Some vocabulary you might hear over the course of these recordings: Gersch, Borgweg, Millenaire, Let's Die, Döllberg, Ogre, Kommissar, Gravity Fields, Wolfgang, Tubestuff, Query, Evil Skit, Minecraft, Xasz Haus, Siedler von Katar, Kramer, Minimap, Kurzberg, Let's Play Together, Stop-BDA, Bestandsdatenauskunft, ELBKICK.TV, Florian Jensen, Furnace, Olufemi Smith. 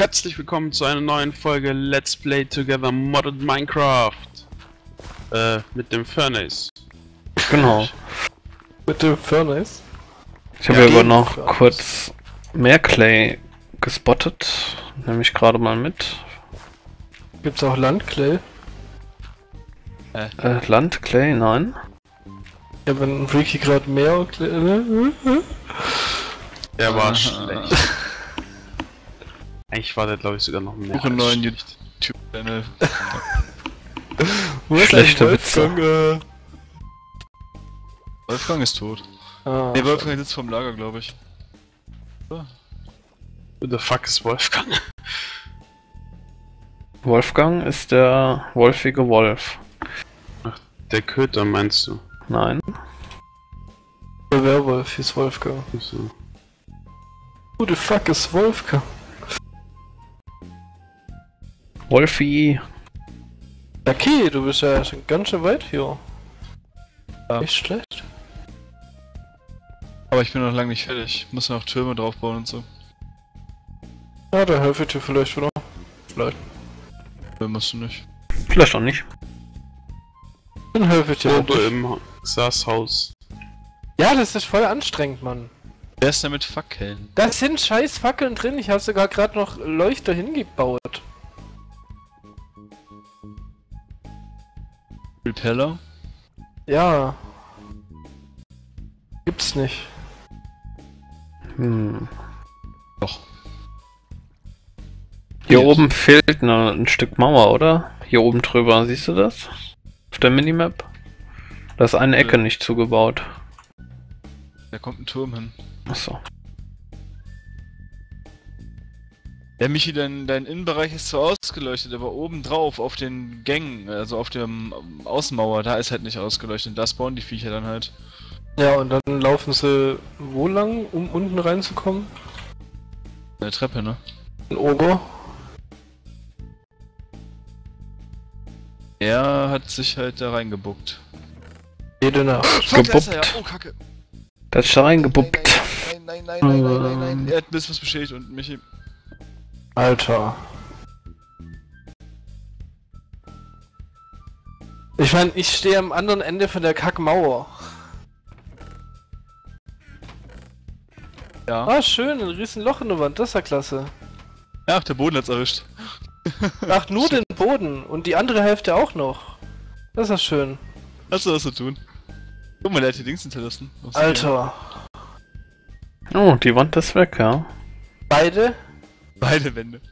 Herzlich willkommen zu einer neuen Folge Let's Play Together Modded Minecraft. Mit dem Furnace. Genau. Mit dem Furnace? Ich habe ja aber noch kurz mehr Clay gespottet. Nehme ich gerade mal mit. Gibt's auch Landclay? Landclay? Nein. Ich habe einen Freaky gerade mehr Clay. Der war schlecht. Eigentlich war der, glaube ich, sogar noch mehr. Ich habe einen neuen YouTube-Channel. Wo ist eigentlich Wolfgang? Wolfgang ist tot. Ah, ne, Wolfgang sitzt vorm Lager, glaube ich. What the fuck ist Wolfgang? Wolfgang ist der wolfige Wolf. Ach, der Köter meinst du? Nein. Der Werwolf hieß Wolfgang. So. Who the fuck ist Wolfgang? Wolfi! Okay, du bist ja schon ganz schön weit hier. Ja. Nicht schlecht. Aber ich bin noch lange nicht fertig. Muss noch Türme draufbauen und so. Ja, da helfe ich dir vielleicht wieder. Vielleicht. Dann musst du nicht. Vielleicht auch nicht. Dann helfe ich dir auch im Xasz Haus. Ja, das ist voll anstrengend, Mann. Wer ist denn mit Fackeln? Da sind scheiß Fackeln drin. Ich habe sogar gerade noch Leuchter hingebaut. Repeller? Ja. Gibt's nicht. Hm. Doch. Hier oben fehlt ein Stück Mauer, oder? Hier oben drüber, siehst du das? Auf der Minimap? Da ist eine Ecke nicht zugebaut. Da kommt ein Turm hin. Achso. Ja, Michi, dein Innenbereich ist zwar ausgeleuchtet, aber oben drauf auf den Gängen, also auf der Außenmauer, da ist halt nicht ausgeleuchtet. Da spawnen die Viecher dann halt. Ja, und dann laufen sie wo lang, um unten reinzukommen? Eine Treppe, ne? Ein Ogre. Er hat sich halt da reingebuckt. Jede Nacht. Oh, gebuppt. Da ist er, ja. Oh, Kacke. Da ist er reingebuppt. Nein, nein, nein, nein, nein, nein, nein, nein. Er hat was beschädigt und Michi... Alter. Ich meine, ich stehe am anderen Ende von der Kackmauer. Ja. Ah, schön, ein riesen Loch in der Wand, das ist ja klasse. Ach, der Boden hat's erwischt. Ach, nur den Boden und die andere Hälfte auch noch. Das ist ja schön. Hast du was zu tun? Guck mal, der hat die Dings hinterlassen. Alter. Oh, die Wand ist weg, ja. Beide? Beide Wände.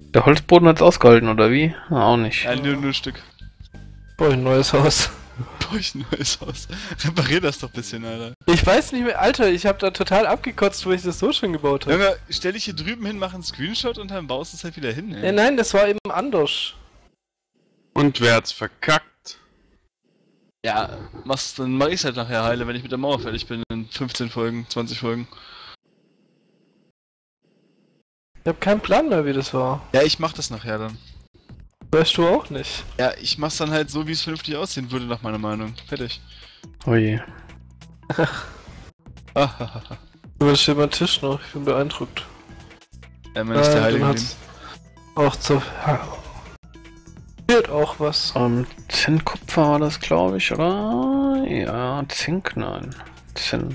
Der Holzboden hat's ausgehalten, oder wie? Na, auch nicht. Ja, nur ein Stück. Brauch ich ein neues Haus. Brauch ich ein neues Haus. Reparier das doch ein bisschen, Alter. Ich weiß nicht mehr, Alter, ich hab da total abgekotzt, wo ich das so schön gebaut habe. Junge, stell dich hier drüben hin, mach einen Screenshot und dann baust du es halt wieder hin, ey. Ja, nein, das war eben anders. Und wer hat's verkackt? Ja, dann mach ich's halt nachher heile, wenn ich mit der Mauer fertig bin in 15 Folgen, 20 Folgen. Ich hab keinen Plan mehr, wie das war. Ja, ich mach das nachher dann. Weißt du auch nicht. Ja, ich mach's dann halt so, wie es vernünftig aussehen würde, nach meiner Meinung. Fertig. Oh je. Du hast hier meinen Tisch noch, ich bin beeindruckt. Ja, man ist der Heilige. Auch zu. Wird auch was. Zinnkupfer war das, glaube ich, oder? Ja, Zink, nein. Zinn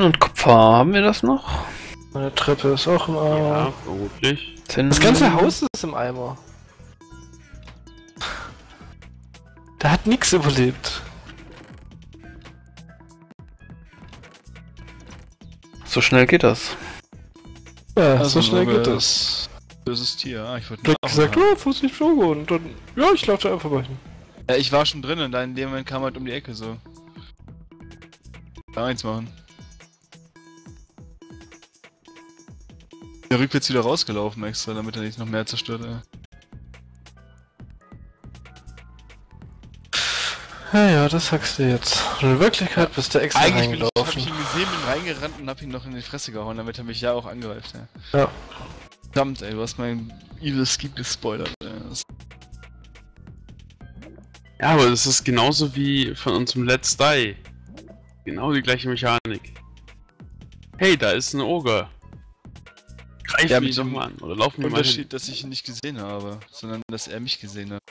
und Kupfer, haben wir das noch? Meine Treppe ist auch im Eimer. Ja, vermutlich. Das ganze Haus ist im Eimer. Da hat nichts überlebt. So schnell geht das. Ja, also so schnell geht das. Böses Tier, ich wollte nur. Ich hab gesagt, ja, Vorsicht, Flogo, und dann. Ja, ich laufe da einfach mal hin. Ja, ich war schon drin und dann in dem Moment kam halt um die Ecke so. Kann eins machen. Der rückwärts wieder rausgelaufen extra, damit er nicht noch mehr zerstört, ey. Ja, das sagst du jetzt. Und in Wirklichkeit bist du extra eigentlich reingelaufen. Eigentlich hab ich ihn gesehen, bin reingerannt und hab ihn noch in die Fresse gehauen, damit er mich ja auch angreift, ey. Ja. Verdammt, ey, du hast mein Evil Skit gespoilert, ey. Ja, aber das ist genauso wie von unserem Let's Die. Genau die gleiche Mechanik. Hey, da ist ein Ogre. Greif mich doch mal an. Oder lauf mir mal hin. Dass ich ihn nicht gesehen habe, sondern dass er mich gesehen hat.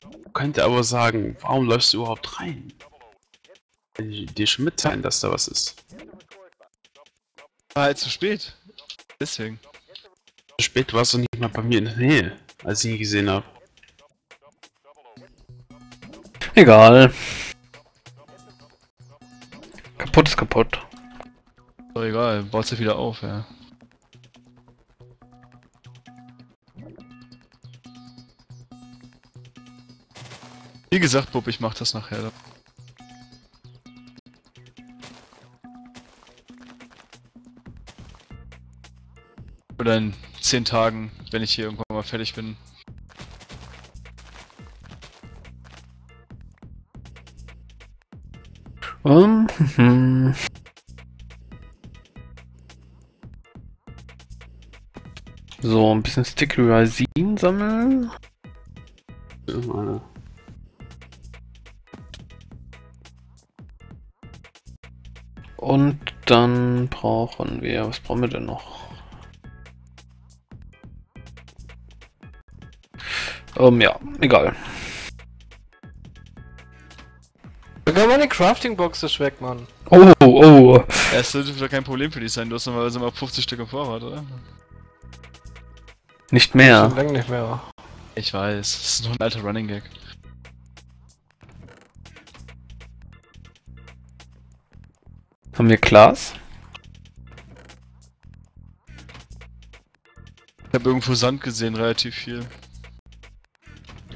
Du könntest aber sagen, warum läufst du überhaupt rein? Kann ich dir schon mitteilen, dass da was ist? War halt zu spät. Deswegen. Zu spät warst du nicht mal bei mir in der Nähe, als ich ihn gesehen habe. Egal. Kaputt ist kaputt. Oh, egal, baut sie wieder auf, ja. Wie gesagt, Bub, ich mach das nachher. Oder in 10 Tagen, wenn ich hier irgendwann mal fertig bin. So, ein bisschen Stick-Resin sammeln. Ja, und dann brauchen wir, was brauchen wir denn noch? Ja, egal. Sogar meine Crafting-Box ist weg, Mann. Oh, oh. Es sollte wieder kein Problem für dich sein, du hast normalerweise mal 50 Stück im Vorrat, oder? Nicht mehr. Schon lange nicht mehr. Ich weiß, es ist noch ein alter Running Gag. Haben wir Glas? Ich habe irgendwo Sand gesehen, relativ viel.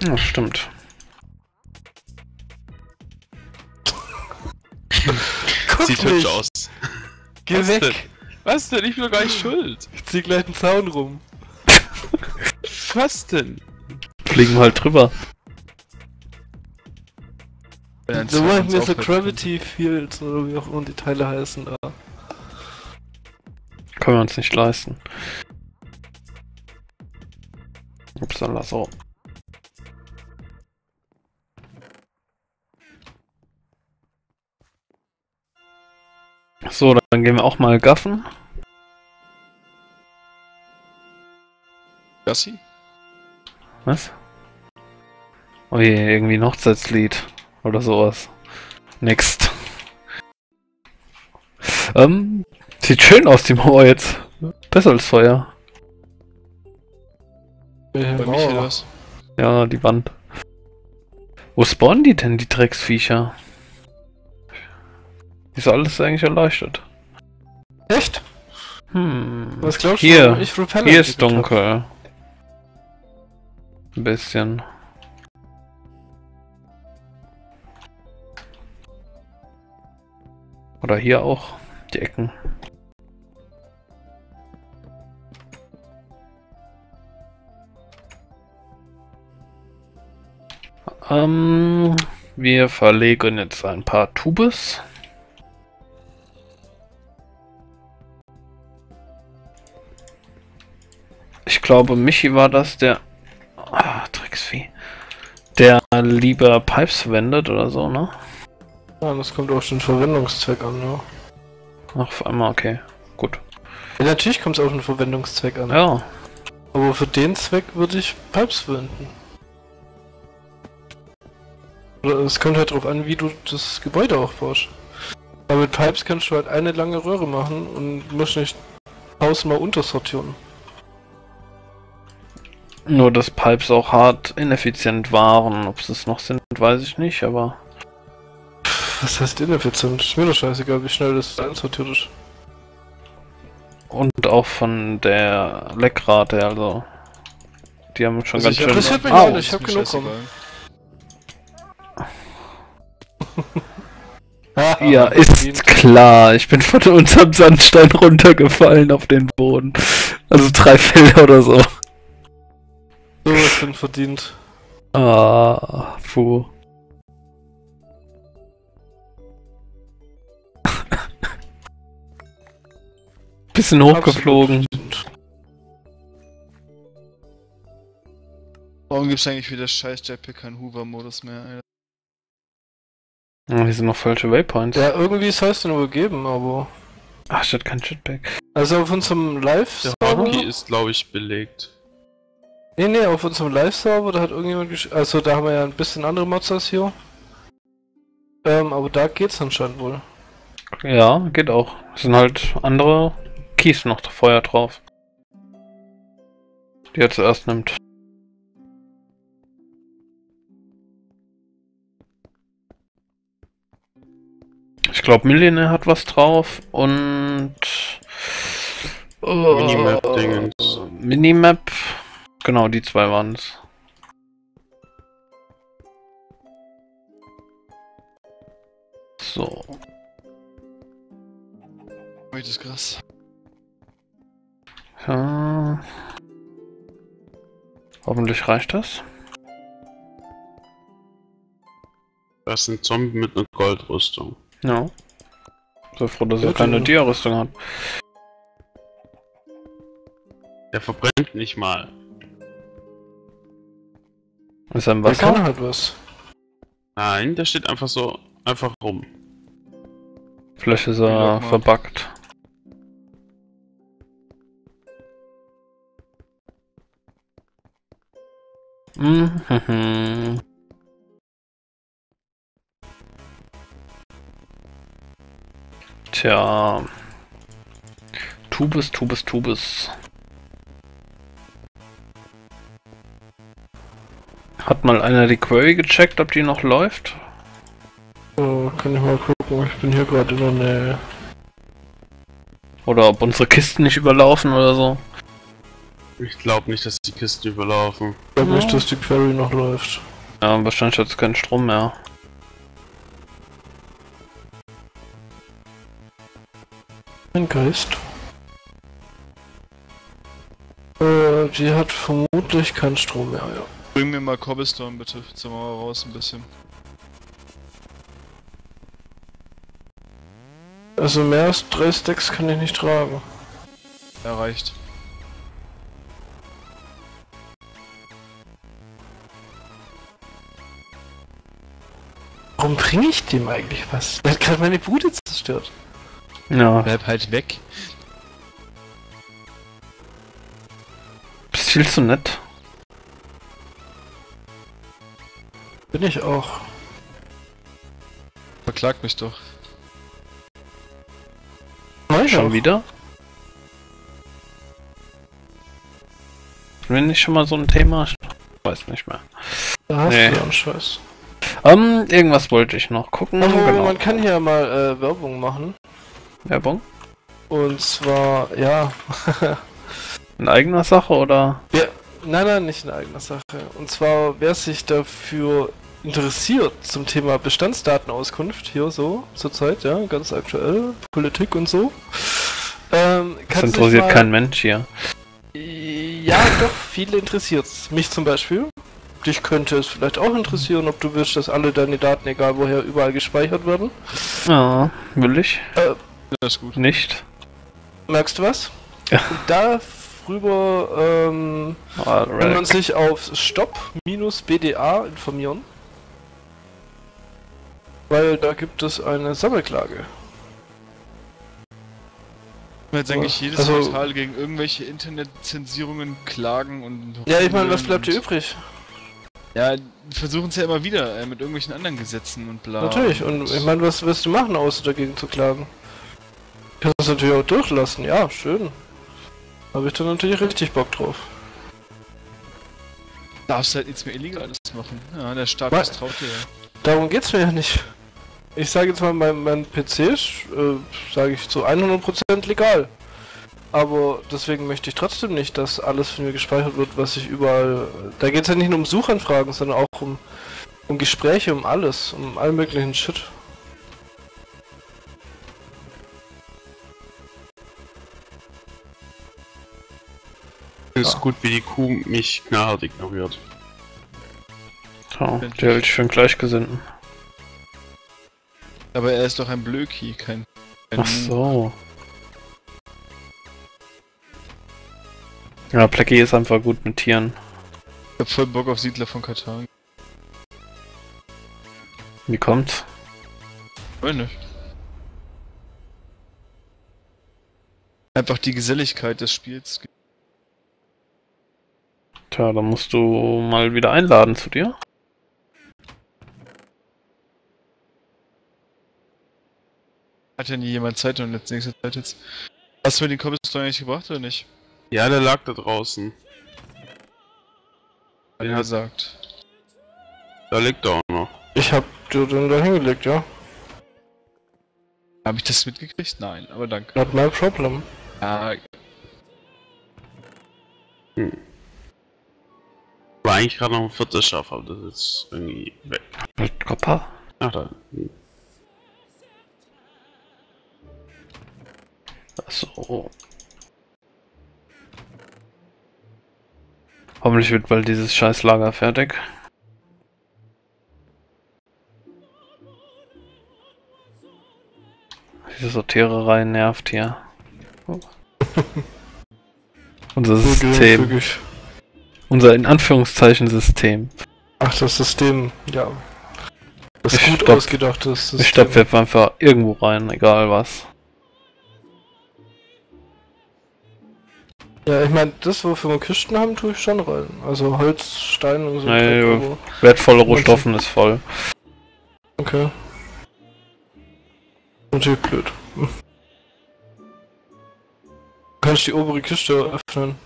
Ja, stimmt. Sieht hübsch aus. Geh weg! Denn? Was denn? Ich bin doch gar nicht schuld. Ich zieh gleich einen Zaun rum. Was denn? Fliegen wir halt drüber. So machen wir so Gravity Fields oder wie auch immer die Teile heißen da. Können wir uns nicht leisten. Upsala, so. So, dann gehen wir auch mal gaffen. Gassi? Was? Oh je, irgendwie ein Hochzeitslied oder sowas. Next. Sieht schön aus, die Mauer jetzt. Besser als vorher. Bei mich oder was? Ja, die Wand. Wo spawnen die denn, die Drecksviecher? Ist alles eigentlich erleuchtet? Echt? Was glaubst du? Hier ist dunkel. Ein bisschen. Oder hier auch die Ecken. Wir verlegen jetzt ein paar Tubes. Ich glaube, Michi war das, der... Ah, Drecksvieh. Der lieber Pipes verwendet oder so, ne? Ja, das kommt auch schon Verwendungszweck an, ne? Ach, auf einmal, okay. Gut. Ja, natürlich kommt es auch einen Verwendungszweck an. Ja. Aber für den Zweck würde ich Pipes verwenden. Oder es kommt halt drauf an, wie du das Gebäude auch baust. Aber mit Pipes kannst du halt eine lange Röhre machen und musst nicht tausendmal untersortieren. Nur, dass Pipes auch hart ineffizient waren. Ob sie es noch sind, weiß ich nicht, aber... Was heißt ineffizient? Ist mir doch scheißegal, wie schnell das einsortiert ist. Und auch von der Leckrate, also... Die haben schon also ganz schön... Das hört mich an, ich hab genug rum. Ja, ist klar. Ich bin von unserem Sandstein runtergefallen auf den Boden. Also 3 Felder oder so. So, ich bin verdient. Ah, puh. Bisschen hochgeflogen. Warum gibt's eigentlich wieder scheiß Jetpack keinen Hoover-Modus mehr, Alter? Oh, hier sind noch falsche Waypoints. Ja, irgendwie ist es nur gegeben, aber... Ach, statt kein Shitback. Also auf unserem Live-Server... Der Hotkey ist, glaube ich, belegt. Nee, auf unserem Live-Server, da hat irgendjemand also da haben wir ja ein bisschen andere Mods als hier. Aber da geht's anscheinend wohl. Ja, geht auch. Es sind halt andere Keys noch vorher drauf. Die er zuerst nimmt. Ich glaube, Millenaire hat was drauf und... Minimap-Dingens. Minimap. Genau, die zwei waren es. So. Das ist krass. Ja. Hoffentlich reicht das. Das ist ein Zombie mit einer Goldrüstung. Ja. Ich bin froh, dass er keine Dia-Rüstung hat. Der verbrennt nicht mal. Ist er im Wasser? Der kann halt was. Nein, der steht einfach so, einfach rum. Vielleicht ist er verbuggt. Mhm. Tja. Tubes. Hat mal einer die Query gecheckt, ob die noch läuft? Oh, kann ich mal gucken, ich bin hier gerade in der Nähe. Oder ob unsere Kisten nicht überlaufen oder so. Ich glaube nicht, dass die Kisten überlaufen. Ich glaube nicht, dass die Query noch läuft. Ja, wahrscheinlich hat es keinen Strom mehr. Ein Geist. Die hat vermutlich keinen Strom mehr, ja. Bring mir mal Cobblestone bitte, zur Mauer raus ein bisschen. Also mehr als 3 Stacks kann ich nicht tragen. Erreicht. Warum bringe ich dem eigentlich was? Der hat gerade meine Bude zerstört. Ja. Bleib halt weg. Bist viel zu nett. Bin ich auch. Verklagt mich doch. Nein, schon wieder? Wenn nicht schon mal so ein Thema... Ich weiß nicht mehr. Da hast du einen Scheiß. Irgendwas wollte ich noch gucken. Aber genau. Man kann hier mal Werbung machen. Werbung? Und zwar, ja. In eigener Sache oder? Ja, nein, nicht in eigener Sache. Und zwar, wer sich dafür interessiert zum Thema Bestandsdatenauskunft, hier so, zurzeit, ja, ganz aktuell, Politik und so. Das interessiert mal... kein Mensch hier. Ja, doch, viele interessiert's. Mich zum Beispiel. Dich könnte es vielleicht auch interessieren, ob du willst, dass alle deine Daten, egal woher, überall gespeichert werden. Ja, will ich. Das ist gut. Nicht. Merkst du was? Ja. Darüber kann man sich auf Stop-BDA informieren. Weil da gibt es eine Sammelklage. Jetzt eigentlich jedes Portal gegen irgendwelche Internetzensierungen klagen und... Ja, ich meine, was bleibt dir übrig? Ja, versuchen es ja immer wieder, mit irgendwelchen anderen Gesetzen und bla. Natürlich, und ich meine, was wirst du machen, außer dagegen zu klagen? Ich kann das natürlich auch durchlassen, ja, schön. Habe ich da natürlich richtig Bock drauf. Darfst halt nichts mehr Illegales machen. Ja, der Staat misstraut dir. Darum geht's mir ja nicht. Ich sage jetzt mal, mein PC ist, sage ich, zu 100% legal. Aber deswegen möchte ich trotzdem nicht, dass alles von mir gespeichert wird, was ich überall... Da geht es ja nicht nur um Suchanfragen, sondern auch um Gespräche, um alles, um all möglichen Shit. Es ist gut, wie die Kuh mich knallhart ignoriert. Oh, die hält ich für einen Gleichgesinnten. Aber er ist doch ein Blöki, kein... Ach so. Ja, Plecky ist einfach gut mit Tieren. Ich hab voll Bock auf Siedler von Katar. Wie kommt's? Weiß nicht. Einfach die Geselligkeit des Spiels. Tja, dann musst du mal wieder einladen zu dir. Hat ja nie jemand Zeit und jetzt nächste Zeit jetzt. Hast du mir den Kommissar eigentlich gebracht oder nicht? Ja, der lag da draußen. Den hat gesagt. Da liegt er auch noch. Ich hab den da hingelegt, ja. Hab ich das mitgekriegt? Nein, aber danke. Not my problem. Ja. Hm. War eigentlich gerade noch ein viertes Schaf, aber das ist irgendwie weg. Mit Kopper? Ach da. Hm. Achso. Hoffentlich wird bald dieses scheiß Lager fertig. Diese Sortiererei nervt hier. Oh. Unser System. Wirklich. Unser in Anführungszeichen System. Ach, das System, ja. Das ist gut ausgedachtes System. Ich stopfe einfach irgendwo rein, egal was. Ja, ich meine, das, wofür wir Kisten haben, tue ich schon rein. Also Holz, Stein und so. Nee, wertvolle Rohstoffen ist voll. Okay. Natürlich blöd. Du kannst die obere Kiste öffnen.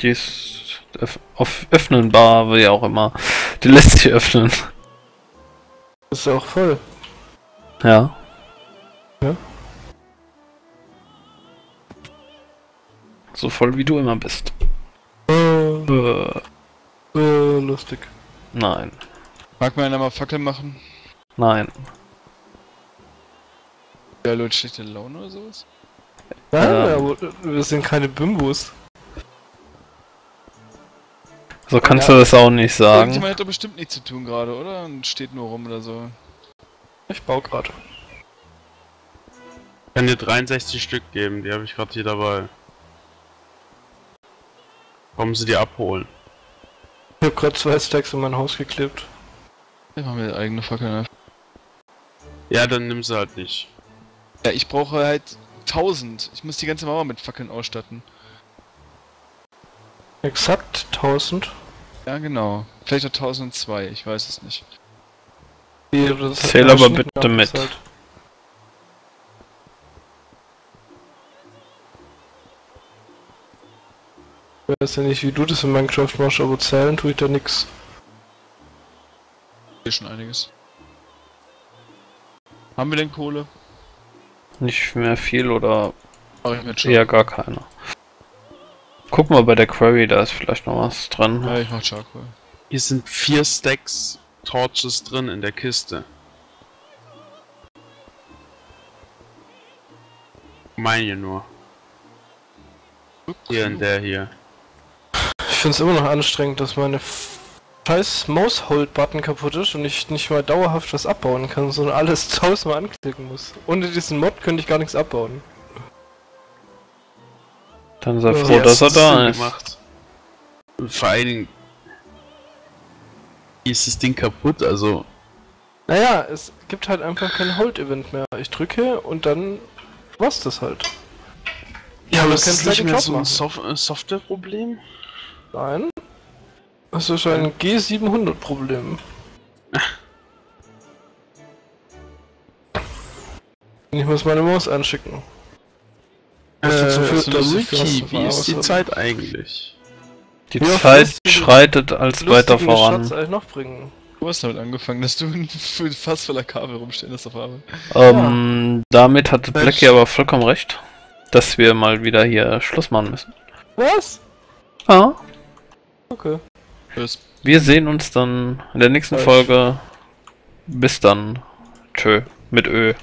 Die ist auf öffnenbar, wie auch immer. Die lässt sich öffnen. Ist ja auch voll. Ja. Ja. So voll wie du immer bist. Lustig. Nein. Mag mir einer mal Fackel machen? Nein. Ja, Leute, schlechte Laune oder sowas? Nein, aber wir sind keine Bimbos. So kannst du das auch nicht sagen. Jemand hat doch bestimmt nichts zu tun gerade, oder? Und steht nur rum oder so. Ich baue gerade. Ich kann dir 63 Stück geben, die habe ich gerade hier dabei. Kommen sie dir abholen. Ich hab gerade 2 Stacks in mein Haus geklebt. Ich mach mir eigene Fackeln. Ja, dann nimm sie halt nicht. Ja, ich brauche halt 1000. Ich muss die ganze Mauer mit Fackeln ausstatten. Exakt 1000? Ja, genau. Vielleicht auch 1002, ich weiß es nicht. Ja, zähl aber bitte mit. Ich weiß ja nicht, wie du das in Minecraft machst, aber zählen tue ich da nix. Hier schon einiges. Haben wir denn Kohle? Nicht mehr viel oder eher gar keine. Guck mal bei der Query, da ist vielleicht noch was drin. Ja, ich mach Charcoal. Hier sind 4 Stacks Torches drin in der Kiste. Meine nur. Hier und der hier. Ich find's immer noch anstrengend, dass meine scheiß Mouse-Hold-Button kaputt ist und ich nicht mal dauerhaft was abbauen kann, sondern alles tausendmal anklicken muss. Ohne diesen Mod könnte ich gar nichts abbauen. Dann sei froh, dass er da ist. Und vor allen Dingen ist das Ding kaputt, also... Naja, es gibt halt einfach kein Hold-Event mehr. Ich drücke und dann war's das halt. Ja, aber das ist nicht mehr so ein Software-Problem? Nein. Das ist ein G700-Problem. Ich muss meine Maus anschicken. Wie ist die Zeit eigentlich? Die Zeit schreitet als weiter voran. Du hast damit angefangen, dass du fast voller Kabel rumstehen hast auf Arbeit. Damit hatte Blackie aber vollkommen recht. Dass wir mal wieder hier Schluss machen müssen. Was? Ja. Okay. Tschüss. Wir sehen uns dann in der nächsten Folge. Bis dann. Tschö. Mit Ö.